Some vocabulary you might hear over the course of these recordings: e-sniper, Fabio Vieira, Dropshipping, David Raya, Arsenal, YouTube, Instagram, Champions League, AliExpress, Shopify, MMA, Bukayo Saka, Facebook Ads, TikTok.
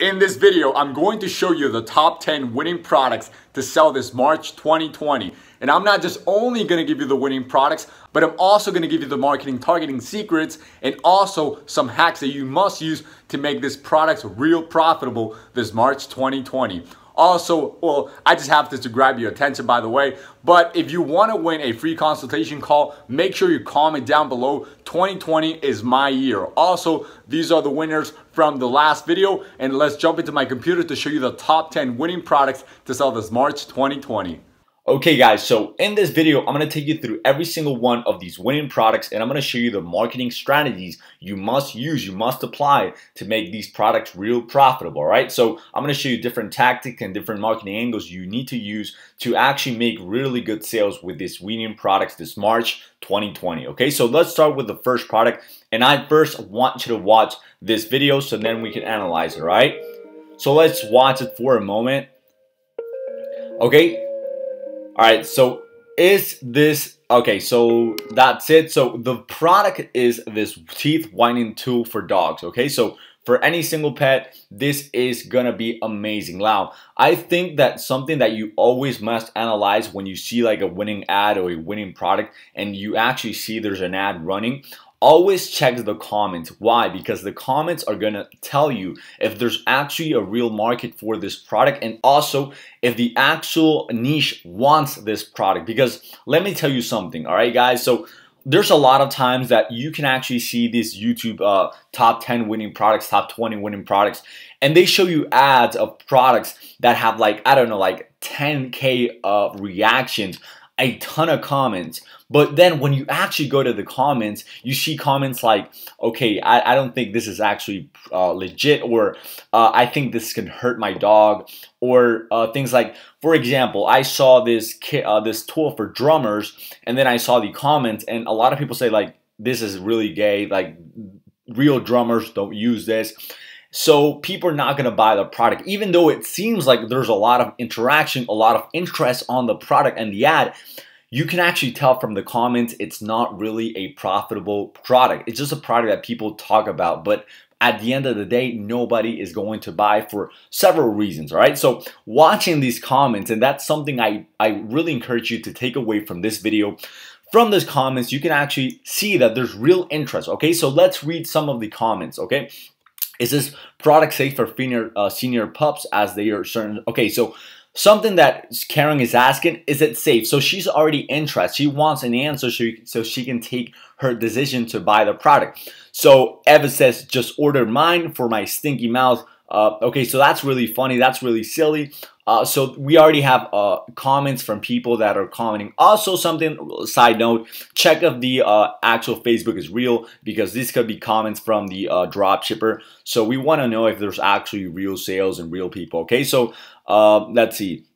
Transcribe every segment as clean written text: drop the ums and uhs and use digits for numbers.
In this video, I'm going to show you the top 10 winning products to sell this March 2020. And I'm not just only going to give you the winning products, but I'm also going to give you the marketing targeting secrets and also some hacks that you must use to make this product real profitable this March 2020. Also, well, I just have this to grab your attention, by the way, but if you want to win a free consultation call, make sure you comment down below, 2020 is my year. Also, these are the winners from the last video, and let's jump into my computer to show you the top 10 winning products to sell this March 2020. Okay guys, so in this video, I'm gonna take you through every single one of these winning products and I'm gonna show you the marketing strategies you must use, you must apply to make these products real profitable, all right? So I'm gonna show you different tactics and different marketing angles you need to use to actually make really good sales with these winning products this March 2020, okay? So let's start with the first product, and I first want you to watch this video so then we can analyze it, all right? So let's watch it for a moment, okay? All right, so is this, okay, so that's it. So the product is this teeth whitening tool for dogs, okay? So for any single pet, this is gonna be amazing. Now, I think that something that you always must analyze when you see like a winning ad or a winning product and you actually see there's an ad running, always check the comments. Why? Because the comments are gonna tell you if there's actually a real market for this product and also if the actual niche wants this product. Because let me tell you something, all right guys? So there's a lot of times that you can actually see these YouTube top 10 winning products, top 20 winning products, and they show you ads of products that have like, I don't know, like 10K reactions, a ton of comments. But then when you actually go to the comments, you see comments like, okay, I don't think this is actually legit, or I think this can hurt my dog, or things like, for example, I saw this tool for drummers, and then I saw the comments, and a lot of people say like, this is really gay, like real drummers don't use this. So people are not gonna buy the product, even though it seems like there's a lot of interaction, a lot of interest on the product and the ad. You can actually tell from the comments it's not really a profitable product. It's just a product that people talk about, but at the end of the day, nobody is going to buy for several reasons, all right? So watching these comments, and that's something I really encourage you to take away from this video. From these comments, you can actually see that there's real interest, okay? So let's read some of the comments, okay? Is this product safe for senior pups as they are certain? Okay, so something that Karen is asking, is it safe? So she's already interested. She wants an answer so she can take her decision to buy the product. So Eva says, just ordered mine for my stinky mouth. Okay, so that's really funny. That's really silly. So we already have comments from people that are commenting. Also, something, side note, check if the actual Facebook is real, because this could be comments from the drop shipper. So we want to know if there's actually real sales and real people. Okay, so let's see.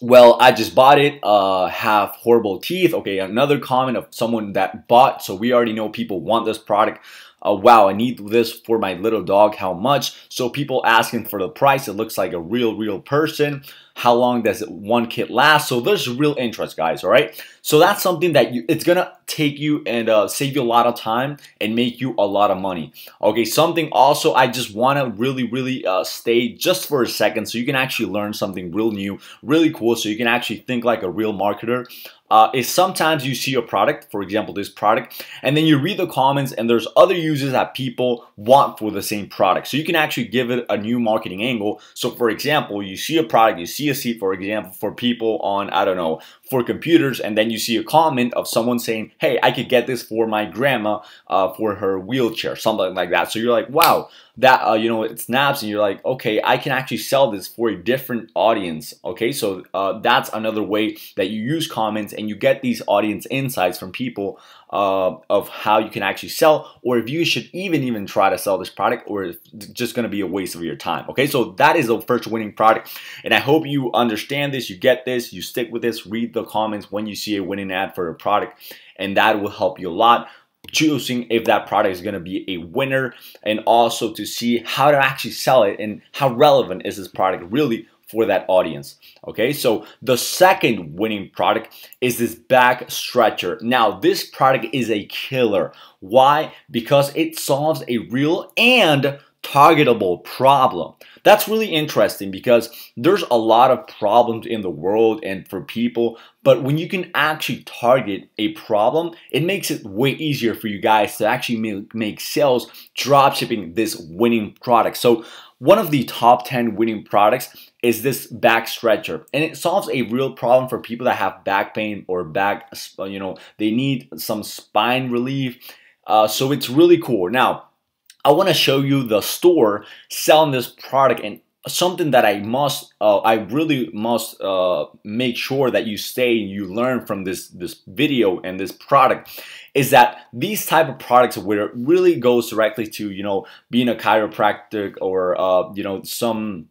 Well, I just bought it, have horrible teeth. Okay, another comment of someone that bought, so we already know people want this product. Wow, I need this for my little dog, how much? So people asking for the price, it looks like a real person. How long does one kit last? So there's real interest, guys, all right? So that's something that it's gonna take you and save you a lot of time and make you a lot of money. Okay, something also I just wanna really stay just for a second so you can actually learn something real new, really cool, so you can actually think like a real marketer. Is sometimes you see a product, for example, this product, and then you read the comments and there's other uses that people want for the same product. So you can actually give it a new marketing angle. So for example, you see a product, you see a seat, for example, for people on, I don't know, for computers, and then you see a comment of someone saying, hey, I could get this for my grandma for her wheelchair, something like that. So you're like, wow, that, you know, it snaps, and you're like, okay, I can actually sell this for a different audience, okay? So that's another way that you use comments and you get these audience insights from people of how you can actually sell, or if you should even try to sell this product, or it's just gonna be a waste of your time, okay? So that is the first winning product, and I hope you understand this, you get this, you stick with this, read the comments when you see a winning ad for a product, and that will help you a lot choosing if that product is going to be a winner, and also to see how to actually sell it and how relevant is this product really for that audience. Okay, so the second winning product is this back stretcher. Now this product is a killer. Why? Because it solves a real and targetable problem. That's really interesting because there's a lot of problems in the world and for people, but when you can actually target a problem, it makes it way easier for you guys to actually make sales dropshipping this winning product. So one of the top 10 winning products is this back stretcher, and it solves a real problem for people that have back pain or back, you know, they need some spine relief. So it's really cool. Now, I want to show you the store selling this product, and something that I really must make sure that you stay and you learn from this video and this product is that these type of products where it really goes directly to, you know, being a chiropractic or you know, some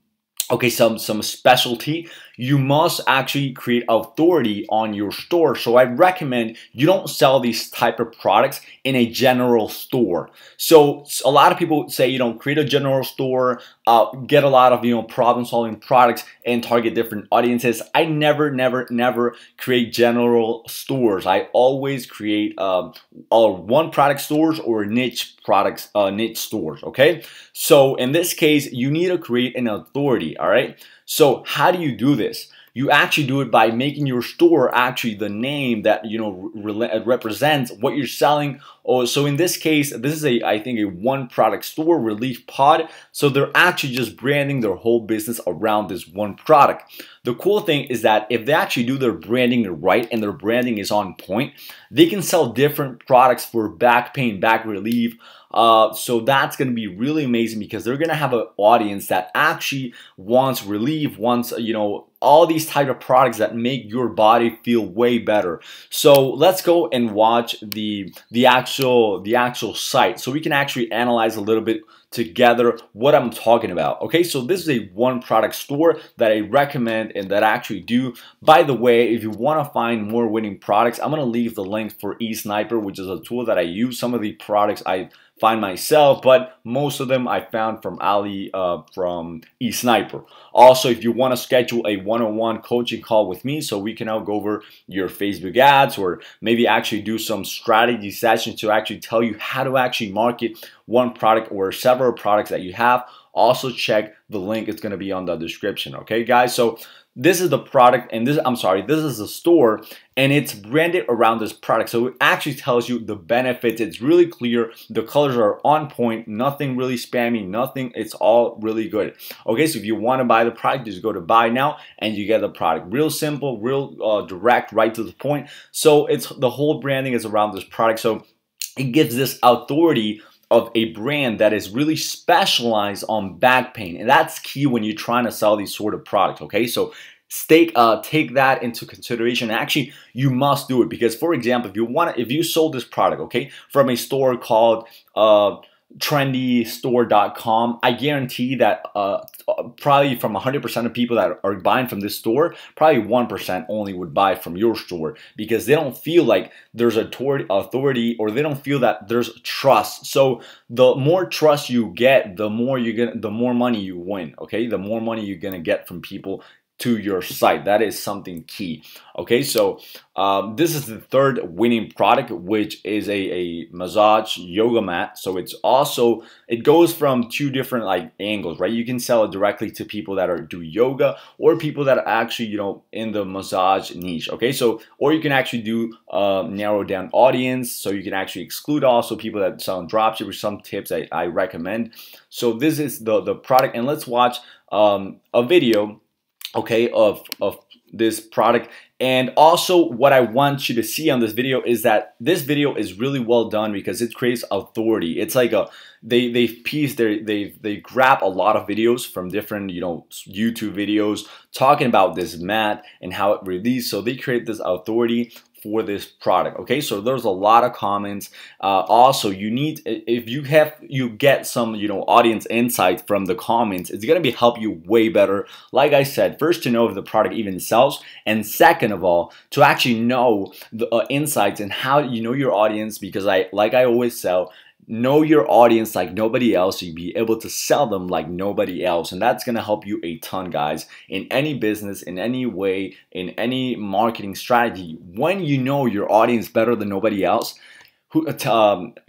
specialty, you must actually create authority on your store. So I recommend you don't sell these type of products in a general store. So a lot of people say, you know, create a general store, get a lot of, you know, problem solving products and target different audiences. I never create general stores. I always create one product stores or niche products, niche stores. Okay. So in this case, you need to create an authority. All right. So how do you do this? You actually do it by making your store actually the name that, you know, represents what you're selling. Oh, so in this case, this is I think a one product store, Relief Pod. So they're actually just branding their whole business around this one product. The cool thing is that if they actually do their branding right and their branding is on point, they can sell different products for back pain, back relief. So that's going to be really amazing because they're going to have an audience that actually wants relief, wants, you know, all these type of products that make your body feel way better. So let's go and watch the actual site so we can actually analyze a little bit together what I'm talking about. Okay, so this is a one product store that I recommend and that I actually do. By the way, if you want to find more winning products, I'm going to leave the link for e-sniper, which is a tool that I use. Some of the products I find myself, but most of them I found from e-sniper. Also, if you want to schedule a one-on-one coaching call with me so we can now go over your Facebook ads or maybe actually do some strategy sessions to actually tell you how to actually market one product or several products that you have, also check the link. It's going to be on the description. Okay, guys, so this is the product, and this is the store, and it's branded around this product. So it actually tells you the benefits. It's really clear. The colors are on point. Nothing really spammy, nothing. It's all really good. Okay, so if you want to buy the product, just go to buy now and you get the product. Real simple, real direct, right to the point. So it's the whole branding is around this product. So it gives this authority of a brand that is really specialized on back pain, and that's key when you're trying to sell these sort of products. Okay, so take that into consideration. Actually, you must do it because, for example, if you sold this product, okay, from a store called trendystore.com, I guarantee that probably from 100% of people that are buying from this store, probably 1% only would buy from your store because they don't feel like there's authority or they don't feel that there's trust. So the more trust you get, the more money you win. Okay, the more money you're gonna get from people to your site. That is something key. Okay, so this is the third winning product, which is a massage yoga mat. So it's also, it goes from two different like angles, right? You can sell it directly to people that do yoga or people that are actually, you know, in the massage niche. Okay, so or you can actually do narrow down audience, so you can actually exclude also people that sell dropship with some tips I recommend. So this is the product, and let's watch a video, okay, of this product. And also what I want you to see on this video is that this video is really well done because it creates authority. It's like they grab a lot of videos from different, you know, YouTube videos talking about this mat and how it released. So they create this authority for this product. Okay, so there's a lot of comments. Also, you need, if you get some, you know, audience insight from the comments, it's gonna be help you way better. Like I said, first to know if the product even sells, and second of all, to actually know the insights and how you know your audience, because like I always know your audience like nobody else. You'll be able to sell them like nobody else, and that's going to help you a ton, guys, in any business, in any way, in any marketing strategy. When you know your audience better than nobody else,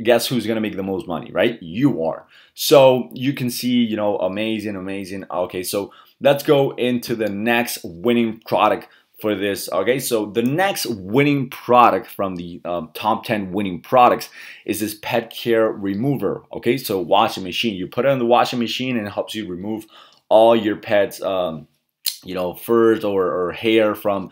guess who's gonna make the most money, right? You are. So you can see, you know, amazing, amazing. Okay, so let's go into the next winning product for this. Okay, so the next winning product from the top 10 winning products is this pet care remover. Okay, so washing machine. You put it on the washing machine and it helps you remove all your pets, you know, furs or hair from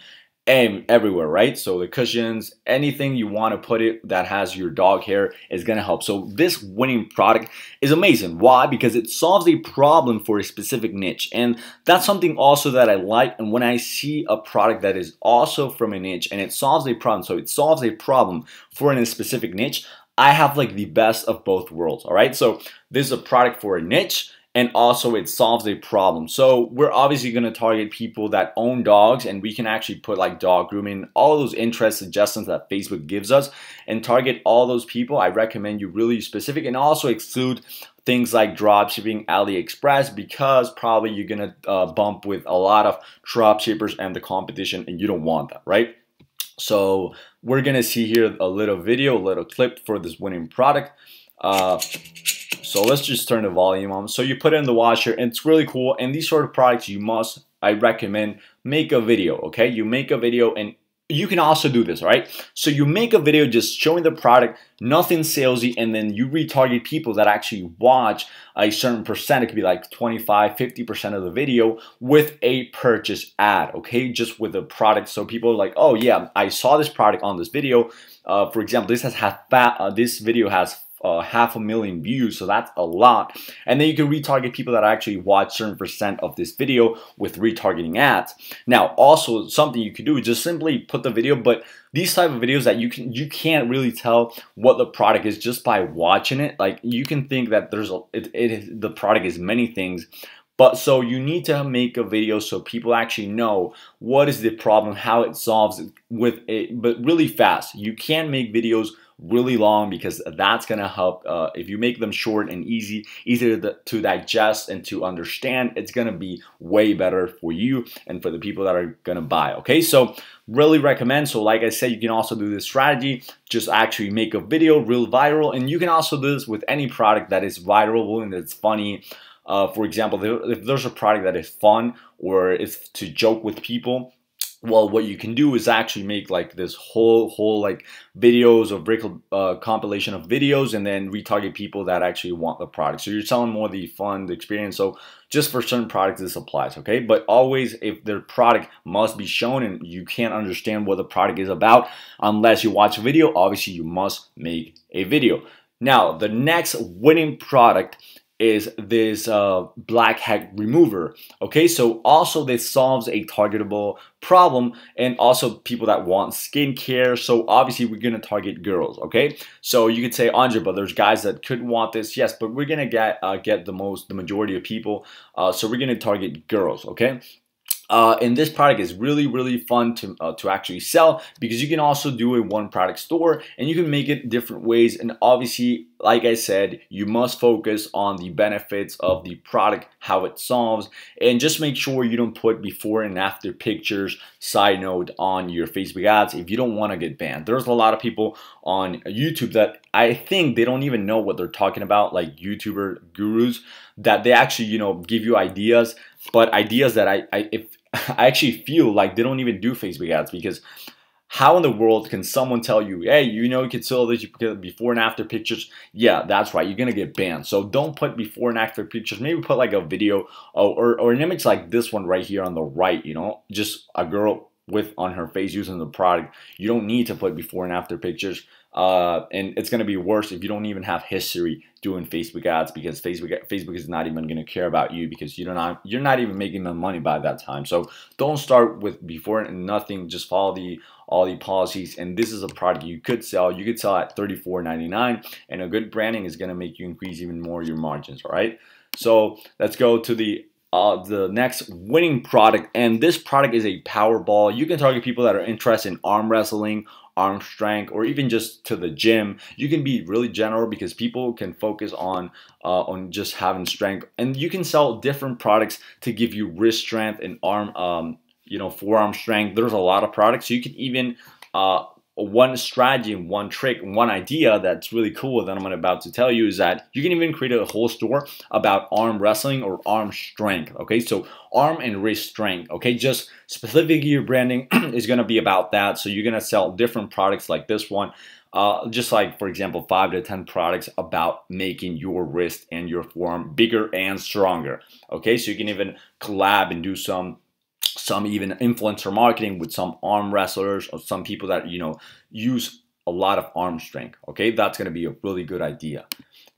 everywhere, right? So the cushions, anything you want to put it that has your dog hair is gonna help. So this winning product is amazing. Why? Because it solves a problem for a specific niche, and that's something also that I like. And when I see a product that is also from a niche and it solves a problem, so it solves a problem for a specific niche, I have like the best of both worlds. All right, so this is a product for a niche, and also it solves a problem. So we're obviously gonna target people that own dogs, and we can actually put like dog grooming, all those interest suggestions that Facebook gives us, and target all those people. I recommend you really specific, and also exclude things like dropshipping, AliExpress, because probably you're gonna bump with a lot of dropshippers and the competition, and you don't want that, right? So we're gonna see here a little video, a little clip for this winning product. So let's just turn the volume on. So you put it in the washer, and it's really cool. And these sort of products, you must, I recommend, make a video, okay? You make a video, and you can also do this, right? So you make a video just showing the product, nothing salesy, and then you retarget people that actually watch a certain percent. It could be like 25, 50% of the video with a purchase ad, okay? Just with the product. So people are like, oh yeah, I saw this product on this video. For example, this has this video has 500,000 views, so that's a lot. And then you can retarget people that actually watch certain percent of this video with retargeting ads. Now, also something you could do is just simply put the video, but these type of videos that you can't really tell what the product is just by watching it. Like you can think that the product is many things. But so you need to make a video so people actually know what is the problem, how it solves it with it, but really fast. You can't make videos really long because that's gonna help. If you make them short and easier to digest and to understand, it's gonna be way better for you and for the people that are gonna buy. Okay, so really recommend. So like I said, you can also do this strategy, just actually make a video real viral, and you can also do this with any product that is viral and that's funny. For example, if there's a product that is fun or is to joke with people, well, what you can do is actually make like this whole like videos or brick compilation of videos, and then retarget people that actually want the product. So you're selling more the fun, the experience. So just for certain products, this applies, okay? But always, if their product must be shown, and you can't understand what the product is about unless you watch a video, obviously you must make a video. Now, the next winning product is this black hair remover. Okay, so also this solves a targetable problem, and also people that want skincare. So obviously we're gonna target girls, okay? So you could say, Andre, but there's guys that could want this. Yes, but we're gonna get the majority of people. So we're gonna target girls, okay? And this product is really, really fun to actually sell, because you can also do a one product store, and you can make it different ways. And obviously, like I said, you must focus on the benefits of the product, how it solves, and just make sure you don't put before and after pictures, side note, on your Facebook ads if you don't want to get banned. There's a lot of people on YouTube that I think they don't even know what they're talking about, like YouTuber gurus, that they actually, you know, give you ideas, but ideas that I actually feel like they don't even do Facebook ads, because how in the world can someone tell you, hey, you know, you can sell this, you can get before and after pictures? Yeah, that's right, you're gonna get banned. So don't put before and after pictures. Maybe put like a video or an image like this one right here on the right, you know, just a girl with on her face using the product. You don't need to put before and after pictures. And it's gonna be worse if you don't even have history doing Facebook ads, because Facebook is not even gonna care about you, because you're not even making them money by that time. So don't start with before and nothing. Just follow all the policies. And this is a product you could sell. You could sell at $34.99, and a good branding is gonna make you increase even more your margins. All right. So let's go to the next winning product, and this product is a power ball. You can target people that are interested in arm wrestling, arm strength, or even just to the gym. You can be really general, because people can focus on just having strength, and you can sell different products to give you wrist strength and arm, you know, forearm strength. There's a lot of products. You can even one strategy, one trick, one idea that's really cool that I'm about to tell you is that you can even create a whole store about arm wrestling or arm strength, okay? So arm and wrist strength, okay? Just specifically your branding is gonna be about that. So you're gonna sell different products like this one, just like, for example, 5 to 10 products about making your wrist and your forearm bigger and stronger, okay? So you can even collab and do some even influencer marketing with some arm wrestlers or some people that, you know, use a lot of arm strength, okay? That's gonna be a really good idea.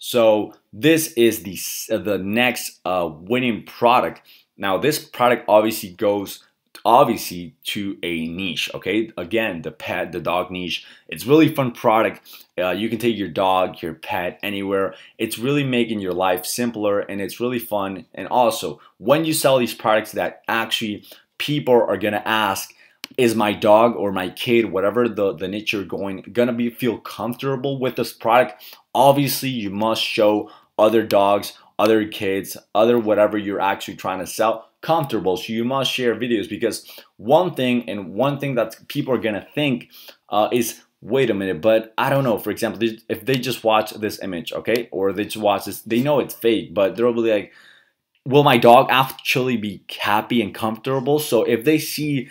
So this is the next winning product. Now this product obviously goes to a niche, okay? Again, the pet, the dog niche. It's really fun product. You can take your dog, your pet, anywhere. It's really making your life simpler and it's really fun. And also, when you sell these products that actually people are gonna ask, is my dog or my kid, whatever the niche you're gonna feel comfortable with this product, obviously you must show other dogs, other kids, other whatever you're actually trying to sell comfortable. So you must share videos, because one thing that people are gonna think is, wait a minute, but I don't know, for example, if they just watch this image, okay, or they just watch this, they know it's fake, but they're probably like, will my dog actually be happy and comfortable? So if they see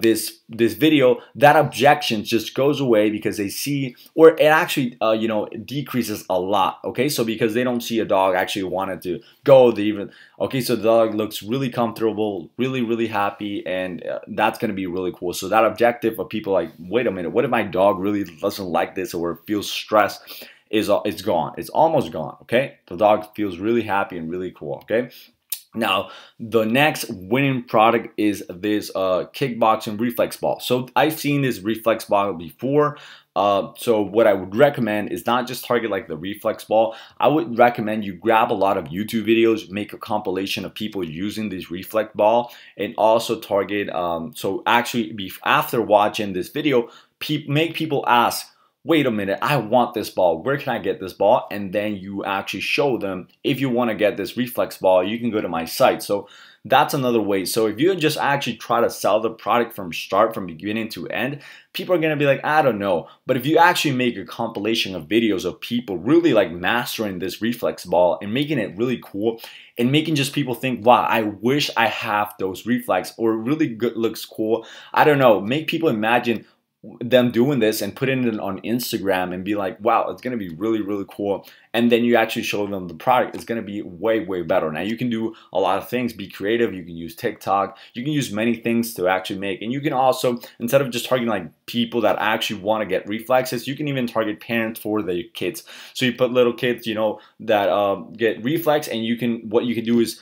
this video, that objection just goes away because they see, or it actually you know, decreases a lot, okay? So because they don't see a dog actually wanted to go, they even, okay, so the dog looks really comfortable, really happy, and that's gonna be really cool. So that objective of people like, wait a minute, what if my dog really doesn't like this or feels stressed, it's gone, it's almost gone, okay? The dog feels really happy and really cool, okay? Now, the next winning product is this kickboxing reflex ball. So I've seen this reflex ball before. So what I would recommend is not just target like the reflex ball. I would recommend you grab a lot of YouTube videos, make a compilation of people using this reflex ball, and also target, so actually after watching this video, make people ask, wait a minute, I want this ball, where can I get this ball? And then you actually show them, if you want to get this reflex ball, you can go to my site. So that's another way. So if you just actually try to sell the product from start, from beginning to end, people are gonna be like, I don't know. But if you actually make a compilation of videos of people really like mastering this reflex ball and making it really cool and making just people think, wow, I wish I have those reflex, or really good, looks cool, I don't know, make people imagine them doing this and putting it on Instagram and be like, wow, it's gonna be really cool. And then you actually show them the product, it's gonna be way better. Now you can do a lot of things, be creative, you can use TikTok, you can use many things to actually make, and you can also, instead of just targeting like people that actually want to get reflexes, you can even target parents for their kids. So you put little kids, you know, that get reflex, and you can, what you can do is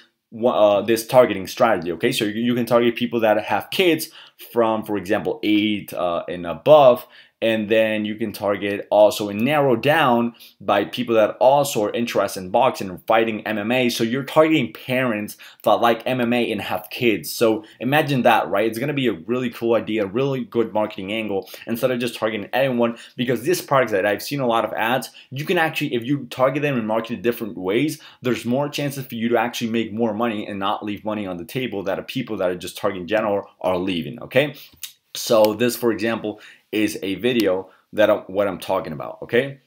this targeting strategy, okay? So you can target people that have kids from, for example, 8 and above, and then you can target also and narrow down by people that also are interested in boxing and fighting, MMA. So you're targeting parents that like MMA and have kids. So imagine that, right? It's gonna be a really cool idea, really good marketing angle, instead of just targeting anyone, because these products that I've seen a lot of ads, you can actually, if you target them and market it different ways, there's more chances for you to actually make more money and not leave money on the table that are people that are just targeting general are leaving, okay? So this, for example, is a video that what I'm talking about, okay?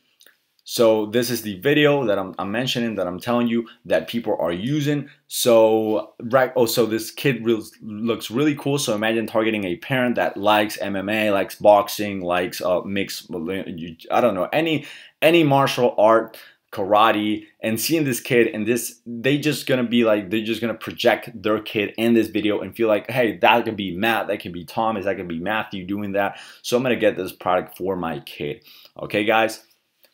So this is the video that I'm mentioning, that I'm telling you that people are using. So right, oh, so this kid looks really cool. So imagine targeting a parent that likes MMA, likes boxing, likes mixed, I don't know, any martial art, karate, and seeing this kid, and this, they just gonna be like, they're just gonna project their kid in this video and feel like, hey, that could be Matt, that could be Thomas, that could be Matthew doing that, so I'm gonna get this product for my kid, okay guys?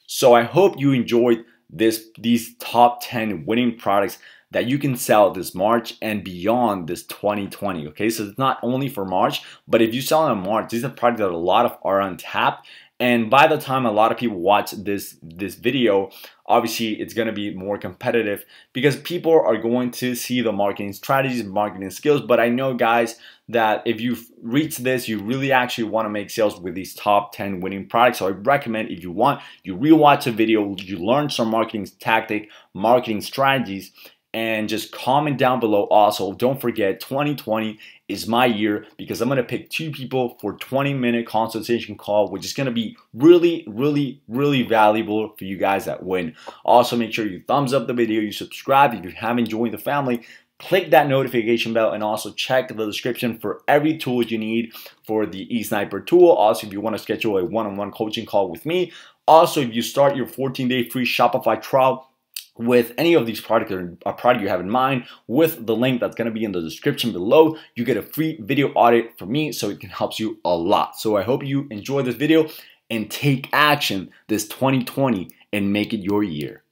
So I hope you enjoyed these top 10 winning products that you can sell this March and beyond, this 2020, okay? So it's not only for March, but if you sell in March, these are products that a lot of are on tap. And by the time a lot of people watch this video, obviously it's gonna be more competitive, because people are going to see the marketing strategies, marketing skills. But I know, guys, that if you've reached this, you really actually wanna make sales with these top 10 winning products. So I recommend, if you want, you rewatch a video, you learn some marketing tactic, marketing strategies, and just comment down below. Also, don't forget 2020 is my year because I'm going to pick two people for a 20-minute consultation call, which is going to be really valuable for you guys that win. Also, make sure you thumbs up the video, you subscribe if you haven't joined the family, click that notification bell, and also check the description for every tool you need for the e-sniper tool. Also, if you want to schedule a one-on-one coaching call with me. Also, if you start your 14-day free Shopify trial with any of these products or a product you have in mind with the link that's going to be in the description below, you get a free video audit from me, so it can help you a lot. So I hope you enjoy this video and take action this 2020 and make it your year.